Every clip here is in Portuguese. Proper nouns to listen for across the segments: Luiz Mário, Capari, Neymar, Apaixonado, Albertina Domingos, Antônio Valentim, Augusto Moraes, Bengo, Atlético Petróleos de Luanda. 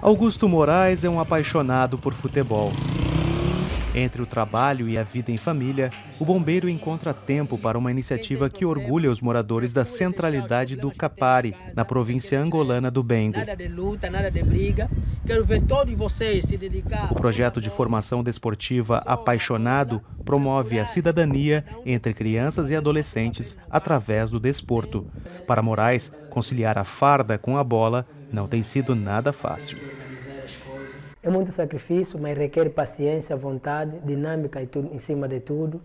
Augusto Moraes é um apaixonado por futebol. Entre o trabalho e a vida em família, o bombeiro encontra tempo para uma iniciativa que orgulha os moradores da centralidade do Capari, na província angolana do Bengo. Nada de luta, nada de briga. Quero ver todos vocês se dedicar. O projeto de formação desportiva Apaixonado promove a cidadania entre crianças e adolescentes através do desporto. Para Moraes, conciliar a farda com a bola não tem sido nada fácil. É muito sacrifício, mas requer paciência, vontade, dinâmica e tudo, em cima de tudo.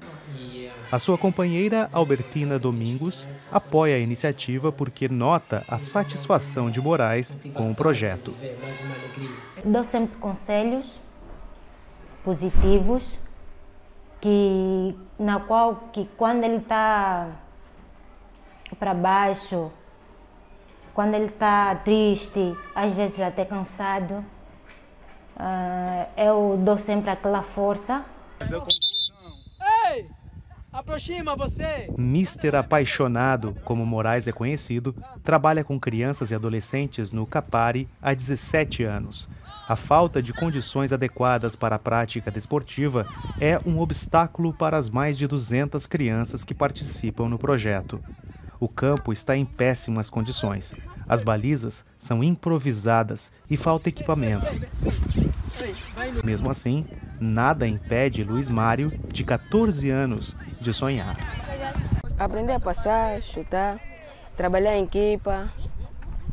A sua companheira, Albertina Domingos, apoia a iniciativa porque nota a satisfação de Moraes com o projeto. Dou sempre conselhos positivos, na qual quando ele está para baixo, quando ele está triste, às vezes até cansado, eu dou sempre aquela força. Ei, aproxima você! Mister Apaixonado, como Moraes é conhecido, trabalha com crianças e adolescentes no Capari há 17 anos. A falta de condições adequadas para a prática desportiva é um obstáculo para as mais de 200 crianças que participam no projeto. O campo está em péssimas condições. As balizas são improvisadas e falta equipamento. Mesmo assim, nada impede Luiz Mário, de 14 anos, de sonhar. Aprender a passar, chutar, trabalhar em equipa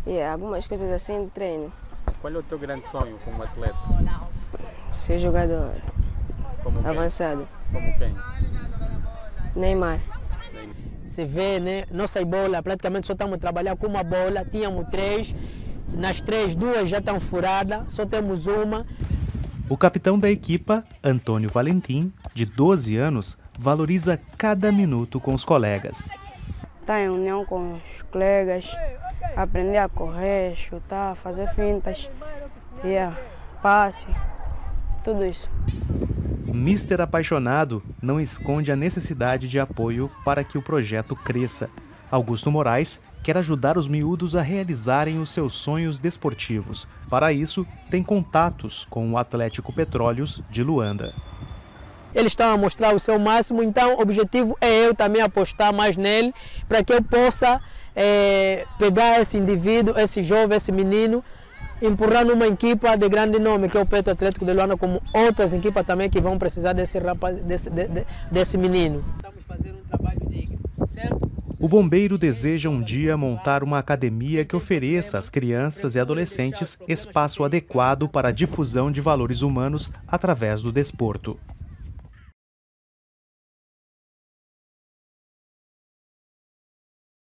e algumas coisas assim de treino. Qual é o teu grande sonho como atleta? Ser jogador avançado. Como quem? Neymar. Você vê, né? Nossa bola, praticamente só estamos trabalhando com uma bola, tínhamos três, nas três, duas já estão furadas, só temos uma. O capitão da equipa, Antônio Valentim, de 12 anos, valoriza cada minuto com os colegas. Está em união com os colegas, aprender a correr, chutar, fazer fintas, passe, tudo isso. Mister Apaixonado não esconde a necessidade de apoio para que o projeto cresça. Augusto Moraes quer ajudar os miúdos a realizarem os seus sonhos desportivos. Para isso, tem contatos com o Atlético Petróleos de Luanda. Eles estão a mostrar o seu máximo, então o objetivo é eu também apostar mais nele, para que eu possa pegar esse indivíduo, esse jovem, esse menino, empurrar numa equipa de grande nome, que é o Petro Atlético de Luanda, como outras equipas também que vão precisar desse rapaz, desse menino. Estamos fazendo um trabalho digno, certo? O bombeiro deseja um dia montar uma academia que ofereça às crianças e adolescentes espaço adequado para a difusão de valores humanos através do desporto.